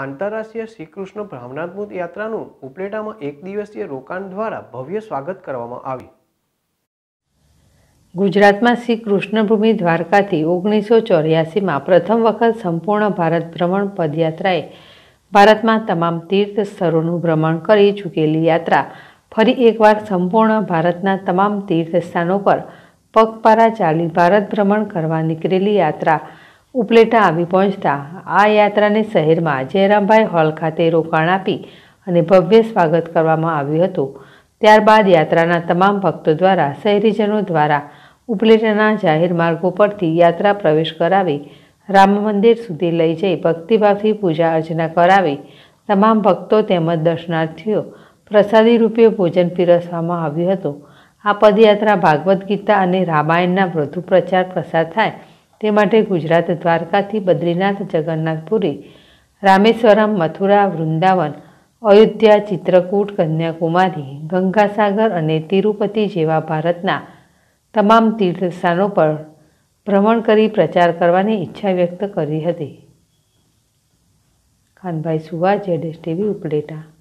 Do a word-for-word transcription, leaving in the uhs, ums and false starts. आंतरराष्ट्रीय श्रीकृष्ण भ्रमणात्मक यात्रानुं उपलेटामां एक दिवसीय रोकाण द्वारा भव्य स्वागत करवामां आव्युं। गुजरातमां श्री कृष्णभूमि द्वारकाथी ओगनीसो चौरासीमां प्रथम वखत संपूर्ण भारत भ्रमण पदयात्राए भारतमां तमाम तीर्थ स्थळोनुं भ्रमण करी चूकेली यात्रा फरी एकवार संपूर्ण भारतना तमाम तीर्थ स्थानों पर पगपारा चाली भारत भ्रमण करवा निकळेली यात्रा उपलेटा आवी पहोंचता आ यात्राने शहेरमां जयरामभाई हॉल खाते रोकाण आपी अने भव्य स्वागत करवामां आव्युं हतुं। त्यारबाद यात्राना तमाम भक्तों द्वारा शहेरीजनों द्वारा उपलेटाना जाहेर मार्गो परथी यात्रा प्रवेश करावी राम मंदिर सुधी लई जई भक्तिभावथी पूजा अर्चना करावी तमाम भक्तों तेमज दर्शनार्थीओ प्रसादी रूपे भोजन पीरसवामां आव्युं हतुं। आ पदयात्रा भागवत गीता अने रामायणना वधु प्रचार प्रसार थाय ते माटे गुजरात द्वारकाथी बद्रीनाथ जगन्नाथपुरी रामेश्वरम मथुरा वृंदावन अयोध्या चित्रकूट कन्याकुमारी गंगासागर और तिरुपति जेवा भारतना तमाम तीर्थस्थानों पर भ्रमण करी प्रचार करवानी इच्छा व्यक्त करी हती। खानभाई सुवा, जेड एस टीवी, उपलेटा।